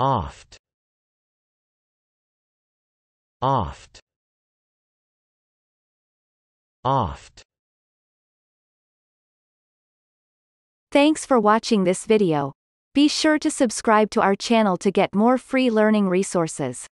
Oft. Oft. Oft. Thanks for watching this video. Be sure to subscribe to our channel to get more free learning resources.